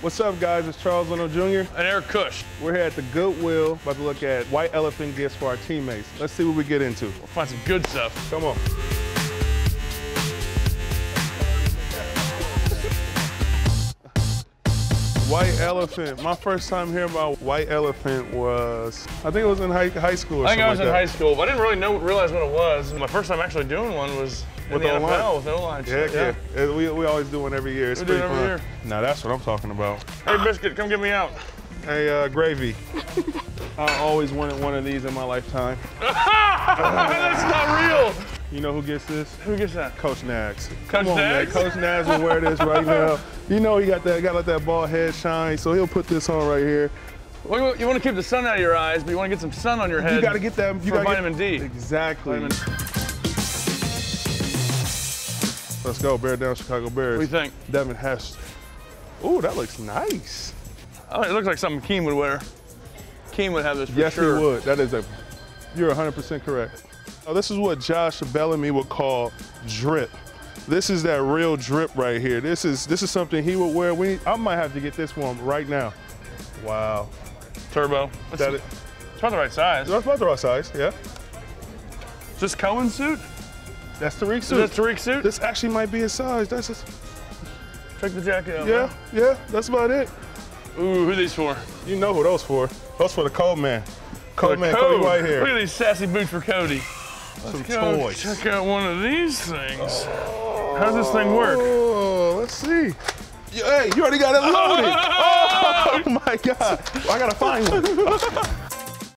What's up, guys? It's Charles Leno Jr. and Eric Kush. We're here at the Goodwill, about to look at white elephant gifts for our teammates. Let's see what we get into. We'll find some good stuff. Come on. White elephant. My first time hearing about white elephant was, I think it was in high school or something like that. I think I was in high school, but I didn't really realize what it was. My first time actually doing one was in the NFL with no line. Yeah. We always do one every year. It's pretty fun. Now that's what I'm talking about. Hey, Biscuit, come get me out. Hey, Gravy. I always wanted one of these in my lifetime. That's not real. You know who gets this? Who gets that? Coach Nags. Coach Nags? Coach Nags will wear this right now. You know he got that. Got to let that bald head shine, so he'll put this on right here. Well, you want to keep the sun out of your eyes, but you want to get some sun on your head. You got to get that. You got vitamin D. Exactly. Let's go. Bear down, Chicago Bears. What do you think? Devin Hester. Ooh, that looks nice. Oh, it looks like something Keem would wear. Keem would have this for sure. Yes, he would. That is a. You're 100% correct. Oh, this is what Josh Bellamy would call drip. This is that real drip right here. This is something he would wear. I might have to get this one right now. Wow. Turbo. It's about the right size. It's about the right size, yeah. Is this Cohen's suit? That's Tariq's suit. Is that Tariq's suit? This actually might be his size. That's just... Check the jacket out. Yeah, man. Yeah, that's about it. Ooh, who are these for? You know who those for. Those for the cold man. Cody right here. Look at these sassy boots for Cody. Some toys. Check out one of these things. Oh. How's this thing work? Oh, let's see. Hey, you already got it loaded. Oh, oh my God. I gotta find one.